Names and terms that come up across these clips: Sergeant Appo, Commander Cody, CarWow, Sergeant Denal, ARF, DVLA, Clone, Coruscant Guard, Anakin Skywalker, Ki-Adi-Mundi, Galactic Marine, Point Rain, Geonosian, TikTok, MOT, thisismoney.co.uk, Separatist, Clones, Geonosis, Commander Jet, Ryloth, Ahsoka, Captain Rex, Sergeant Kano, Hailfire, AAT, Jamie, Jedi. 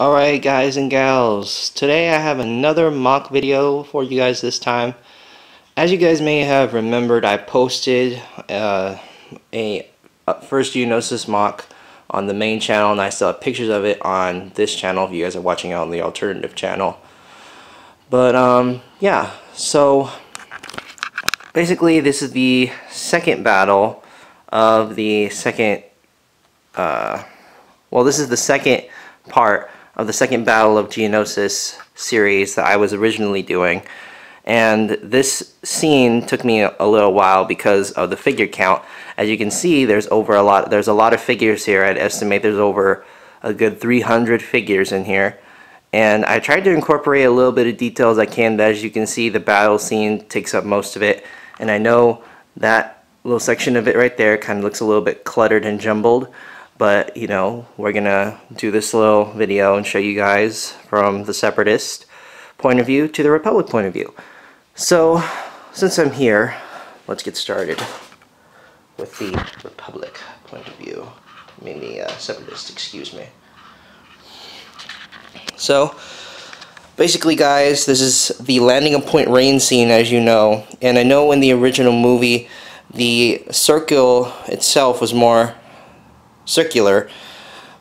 Alright guys and gals, today I have another mock video for you guys this time. As you guys may have remembered, I posted a first Geonosis mock on the main channel, and I still have pictures of it on this channel if you guys are watching on the alternative channel. But yeah, so basically this is the second battle of the second, well this is the second part of the second battle of Geonosis series that I was originally doing, and this scene took me a little while because of the figure count. As you can see, there's a lot of figures here. I'd estimate there's over a good 300 figures in here, and I tried to incorporate a little bit of detail as I can, but as you can see the battle scene takes up most of it, and I know that little section of it right there kind of looks a little bit cluttered and jumbled. But, you know, we're gonna do this little video and show you guys from the Separatist point of view to the Republic point of view. So, since I'm here, let's get started with the Republic point of view. I mean the Separatist, excuse me. So, basically guys, this is the landing of Point Rain scene, as you know. And I know in the original movie, the circle itself was more circular,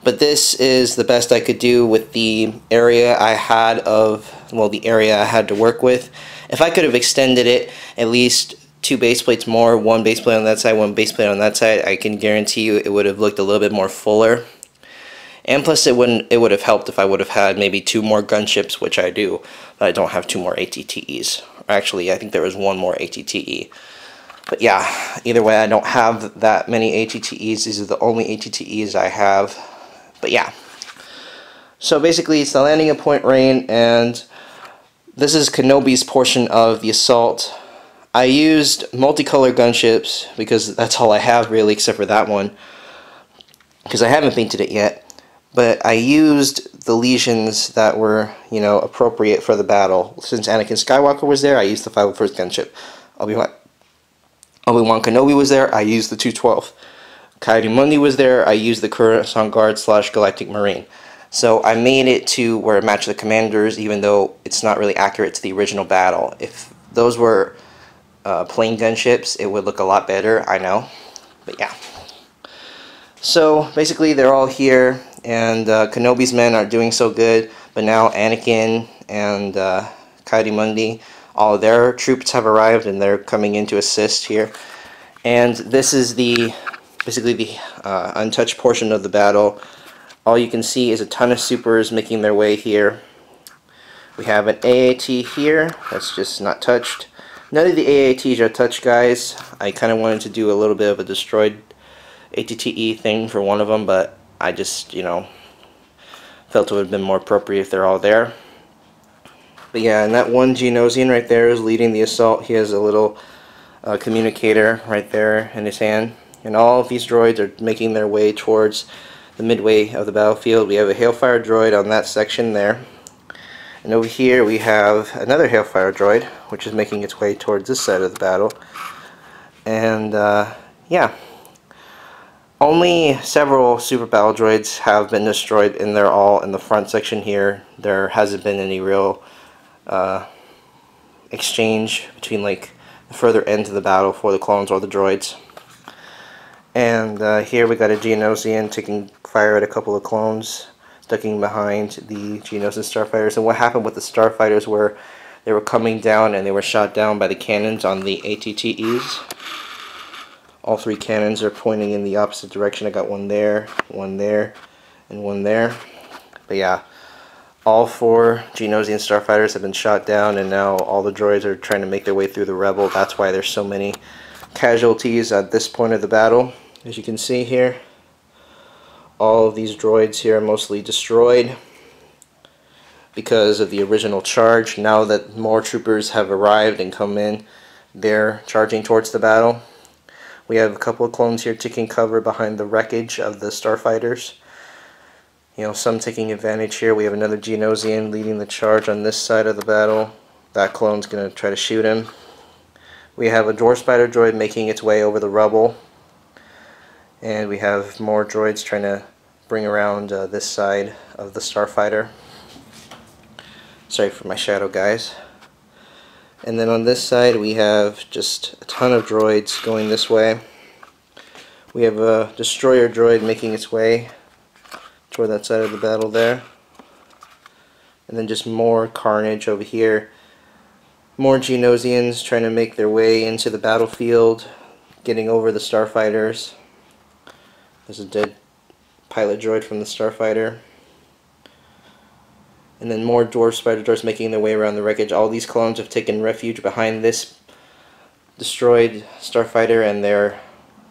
but this is the best I could do with the area I had to work with. If I could have extended it at least two base plates more, one base plate on that side, one base plate on that side, I can guarantee you it would have looked a little bit more fuller. And plus it would have helped if I would have had maybe two more gunships, which I do, but I don't have two more AT-TEs. Actually, I think there was one more AT-TE. But yeah, either way, I don't have that many AT-TEs. These are the only AT-TEs I have. But yeah. So basically, it's the landing of Point Rain, and this is Kenobi's portion of the assault. I used multicolor gunships, because that's all I have, really, except for that one, because I haven't painted it yet. But I used the lesions that were, you know, appropriate for the battle. Since Anakin Skywalker was there, I used the 501st gunship. Obi-Wan Kenobi was there, I used the 212. Ki-Adi-Mundi was there, I used the Coruscant Guard / Galactic Marine. So I made it to where it matched the commanders, even though it's not really accurate to the original battle. If those were plain gunships, it would look a lot better, I know. But yeah. So basically they're all here, and Kenobi's men aren't doing so good, but now Anakin and Ki-Adi-Mundi, all of their troops have arrived, and they're coming in to assist here. And this is the basically the untouched portion of the battle. All you can see is a ton of supers making their way here. We have an AAT here that's just not touched. None of the AATs are touched, guys. I kind of wanted to do a little bit of a destroyed AT-TE thing for one of them, but I just, you know, felt it would have been more appropriate if they're all there. But yeah, and that one Geonosian right there is leading the assault. He has a little communicator right there in his hand. And all of these droids are making their way towards the midway of the battlefield. We have a Hailfire droid on that section there. And over here we have another Hailfire droid, which is making its way towards this side of the battle. And yeah, only several super battle droids have been destroyed, and they're all in the front section here. There hasn't been any real exchange between like the further end of the battle for the clones or the droids. And here we got a Geonosian taking fire at a couple of clones, ducking behind the Geonosian starfighters. And what happened with the starfighters were they were coming down and they were shot down by the cannons on the AT-TEs. All three cannons are pointing in the opposite direction. I got one there, and one there. But yeah. All four Geonosian starfighters have been shot down, and now all the droids are trying to make their way through the rebel. That's why there's so many casualties at this point of the battle. As you can see here, all of these droids here are mostly destroyed because of the original charge. Now that more troopers have arrived and come in, they're charging towards the battle. We have a couple of clones here taking cover behind the wreckage of the starfighters. You know, some taking advantage here. We have another Geonosian leading the charge on this side of the battle. That clone's going to try to shoot him. We have a Door Spider droid making its way over the rubble. And we have more droids trying to bring around this side of the starfighter. Sorry for my shadow, guys. And then on this side we have just a ton of droids going this way. We have a destroyer droid making its way toward that side of the battle there. And then just more carnage over here. More Geonosians trying to make their way into the battlefield, getting over the starfighters. There's a dead pilot droid from the starfighter. And then more dwarf spider droids making their way around the wreckage. All these clones have taken refuge behind this destroyed starfighter, and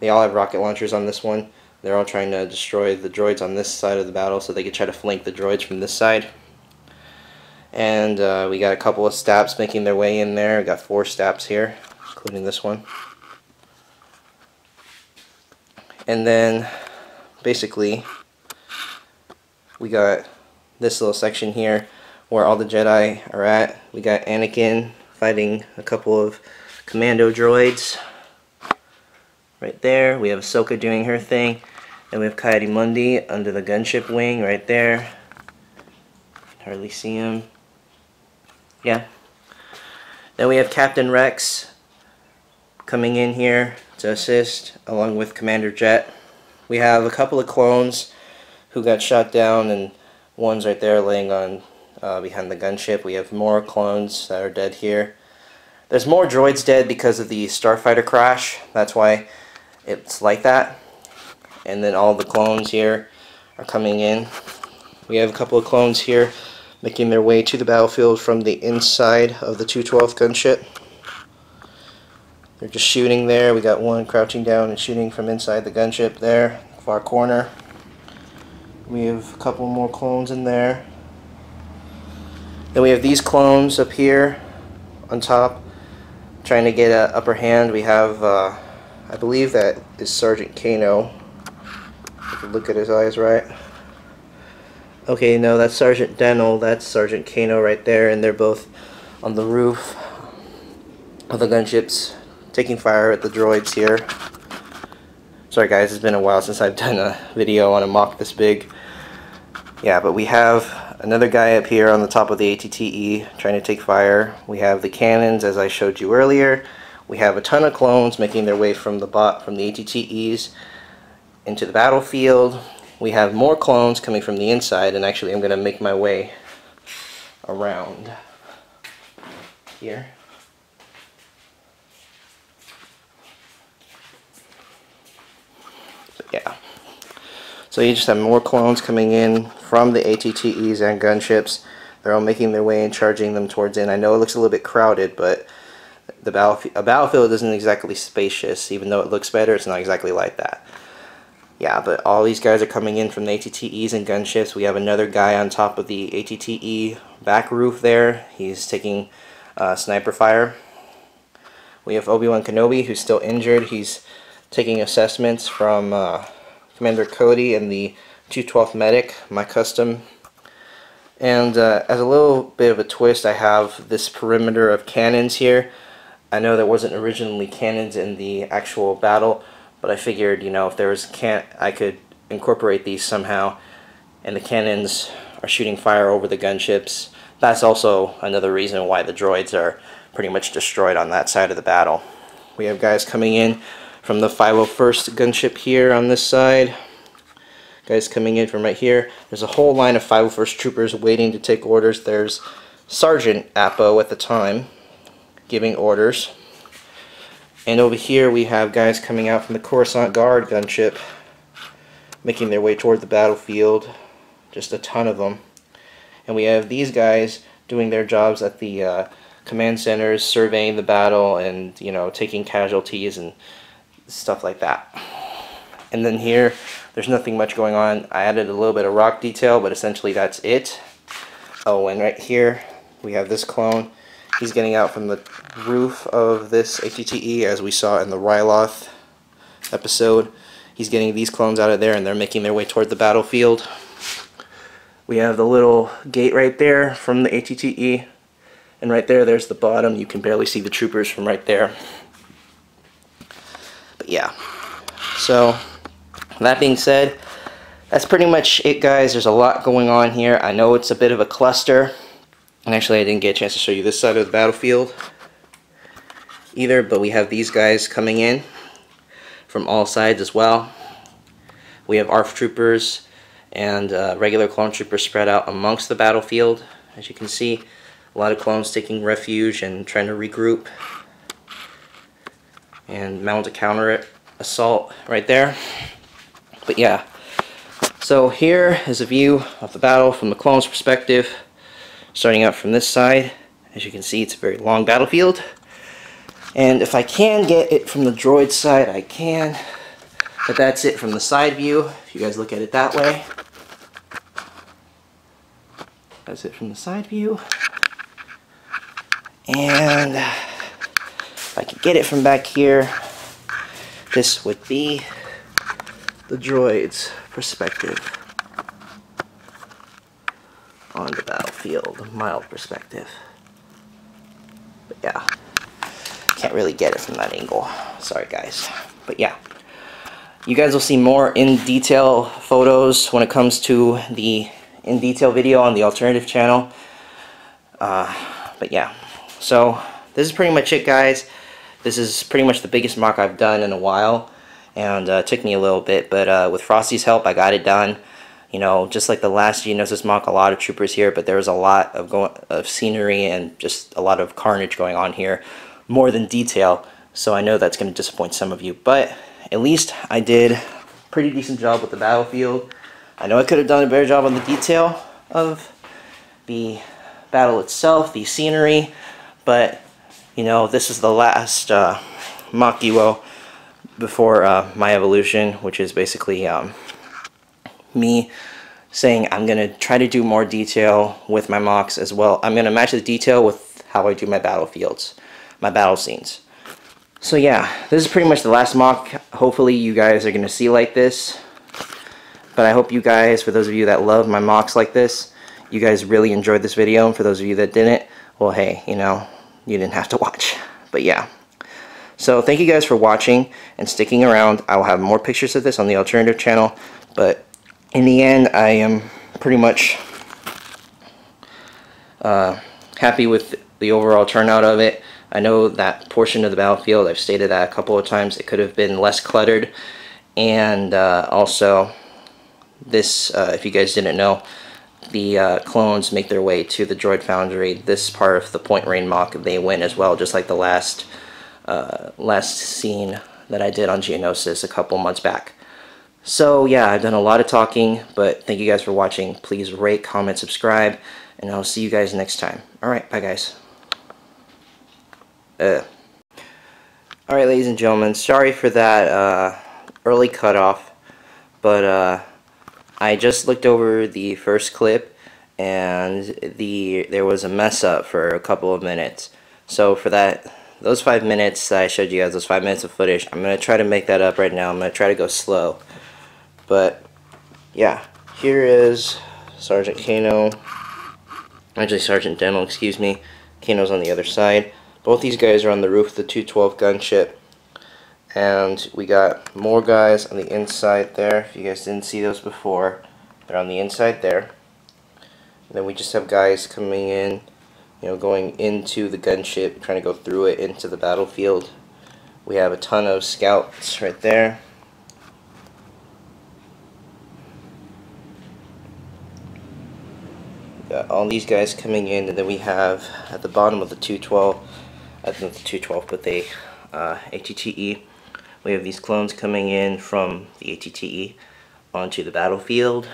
they all have rocket launchers on this one. They're all trying to destroy the droids on this side of the battle so they can try to flank the droids from this side. And we got a couple of stabs making their way in there. We got 4 stabs here, including this one. And then basically we got this little section here where all the Jedi are at. We got Anakin fighting a couple of commando droids right there. We have Ahsoka doing her thing, and we have Ki-Adi-Mundi under the gunship wing right there. Hardly see him. Yeah. Then we have Captain Rex coming in here to assist, along with Commander Jet. We have a couple of clones who got shot down, and one's right there laying on behind the gunship. We have more clones that are dead here. There's more droids dead because of the starfighter crash. That's why it's like that. And then all the clones here are coming in. We have a couple of clones here making their way to the battlefield from the inside of the 212th gunship. They're just shooting there. We got one crouching down and shooting from inside the gunship there, far corner. We have a couple more clones in there. Then we have these clones up here on top trying to get an upper hand. We have, I believe that is Sergeant Kano. If you look at his eyes right. Okay, no, that's Sergeant Denal. That's Sergeant Kano right there. And they're both on the roof of the gunships, taking fire at the droids here. Sorry guys, it's been a while since I've done a video on a mock this big. Yeah, but we have another guy up here on the top of the AT-TE trying to take fire. We have the cannons, as I showed you earlier. We have a ton of clones making their way from the AT-TEs into the battlefield. We have more clones coming from the inside, and actually I'm going to make my way around here. Yeah. So you just have more clones coming in from the AT-TEs and gunships. They're all making their way and charging them towards in. I know it looks a little bit crowded, but the battlefield isn't exactly spacious. Even though it looks better, it's not exactly like that. Yeah, but all these guys are coming in from the AT-TEs and gunships. We have another guy on top of the AT-TE back roof there. He's taking sniper fire. We have Obi-Wan Kenobi, who's still injured. He's taking assessments from Commander Cody and the 212th medic, my custom. And as a little bit of a twist, I have this perimeter of cannons here. I know there wasn't originally cannons in the actual battle, but I figured, you know, if there was I could incorporate these somehow. And the cannons are shooting fire over the gunships. That's also another reason why the droids are pretty much destroyed on that side of the battle. We have guys coming in from the 501st gunship here on this side. Guys coming in from right here. There's a whole line of 501st troopers waiting to take orders. There's Sergeant Appo at the time giving orders. And over here we have guys coming out from the Coruscant Guard gunship making their way toward the battlefield. Just a ton of them. And we have these guys doing their jobs at the command centers, surveying the battle and, you know, taking casualties and stuff like that. And then here there's nothing much going on. I added a little bit of rock detail, but essentially that's it. Oh, and right here we have this clone. He's getting out from the roof of this AT-TE, as we saw in the Ryloth episode. He's getting these clones out of there, and they're making their way toward the battlefield. We have the little gate right there from the AT-TE, and right there, there's the bottom. You can barely see the troopers from right there. Yeah, so that being said, that's pretty much it, guys. There's a lot going on here. I know it's a bit of a cluster. And actually, I didn't get a chance to show you this side of the battlefield either, but we have these guys coming in from all sides as well. We have ARF troopers and regular clone troopers spread out amongst the battlefield. As you can see, a lot of clones taking refuge and trying to regroup and mount a counter assault right there. But yeah, so here is a view of the battle from the clones' perspective, starting out from this side. As you can see, it's a very long battlefield, and if I can get it from the droid side, I can, but that's it from the side view. If you guys look at it that way, that's it from the side view. And if I could get it from back here, this would be the droid's perspective on the battlefield, a mild perspective. But yeah, can't really get it from that angle. Sorry guys. But yeah, you guys will see more in detail photos when it comes to the in detail video on the alternative channel. But yeah, so this is pretty much it, guys. This is pretty much the biggest mock I've done in a while. And it took me a little bit, but with Frosty's help, I got it done. You know, just like the last Geonosis mock, a lot of troopers here, but there was a lot of scenery and just a lot of carnage going on here, more than detail. So I know that's going to disappoint some of you, but at least I did a pretty decent job with the battlefield. I know I could have done a better job on the detail of the battle itself, the scenery, but you know, this is the last mock Ewo before my evolution, which is basically me saying I'm going to try to do more detail with my mocks as well. I'm going to match the detail with how I do my battlefields, my battle scenes. So yeah, this is pretty much the last mock. Hopefully you guys are going to see like this. But I hope you guys, for those of you that love my mocks like this, you guys really enjoyed this video. And for those of you that didn't, well hey, you know, you didn't have to watch. But yeah. So thank you guys for watching and sticking around. I will have more pictures of this on the alternative channel, but in the end, I am pretty much happy with the overall turnout of it. I know that portion of the battlefield, I've stated that a couple of times, it could have been less cluttered. And also, this, if you guys didn't know, the clones make their way to the droid foundry. This part of the Point Rain mock, they win as well, just like the last scene that I did on Geonosis a couple months back. So yeah, I've done a lot of talking, but thank you guys for watching. Please rate, comment, subscribe, and I'll see you guys next time. Alright, bye guys. Alright, ladies and gentlemen, sorry for that early cutoff, but I just looked over the first clip, and there was a mess up for a couple of minutes. So for that, those 5 minutes that I showed you guys, those 5 minutes of footage, I'm going to try to make that up right now. I'm going to try to go slow. But yeah, here is Sergeant Kano, actually Sergeant Denal, excuse me. Kano's on the other side. Both these guys are on the roof of the 212 gunship. And we got more guys on the inside there. If you guys didn't see those before, they're on the inside there. And then we just have guys coming in, you know, going into the gunship, trying to go through it into the battlefield. We have a ton of scouts right there. Got all these guys coming in, and then we have at the bottom of the 212, I think the 212, but they AT-TE. We have these clones coming in from the AT-TE onto the battlefield.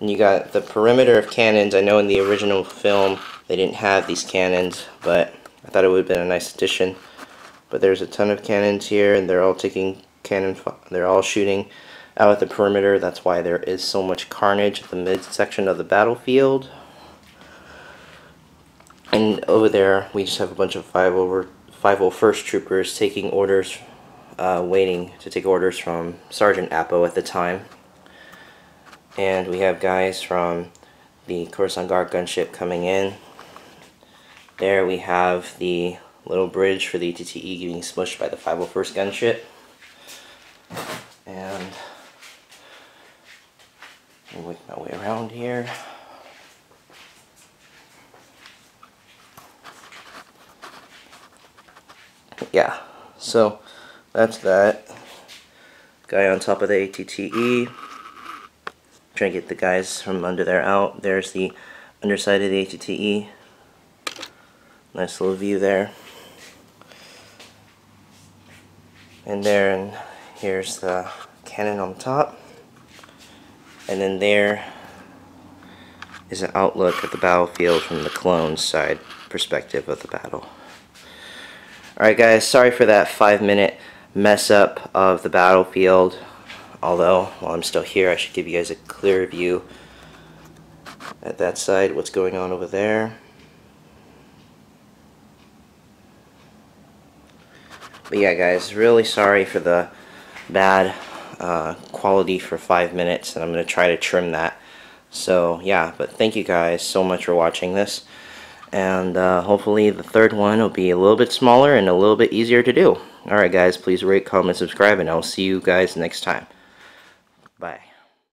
And you got the perimeter of cannons. I know in the original film they didn't have these cannons, but I thought it would have been a nice addition. But there's a ton of cannons here, and they're all taking cannon fire. They're all shooting out at the perimeter. That's why there is so much carnage at the midsection of the battlefield. And over there, we just have a bunch of 501st troopers taking orders, waiting to take orders from Sergeant Appo at the time. And we have guys from the Coruscant Guard gunship coming in. There we have the little bridge for the AT-TE getting smushed by the 501st gunship. And Let me make my way around here. Yeah, so that's that. Guy on top of the AT-TE. Trying to get the guys from under there out. There's the underside of the AT-TE. Nice little view there. And there, and here's the cannon on top. And then there is an outlook at the battlefield from the clone's side perspective of the battle. Alright guys, sorry for that 5-minute mess up of the battlefield, although while I'm still here I should give you guys a clear view at that side, what's going on over there. But yeah guys, really sorry for the bad quality for 5 minutes, and I'm going to try to trim that. So yeah, but thank you guys so much for watching this. And hopefully the third one will be a little bit smaller and a little bit easier to do. Alright guys, please rate, comment, subscribe, and I'll see you guys next time. Bye.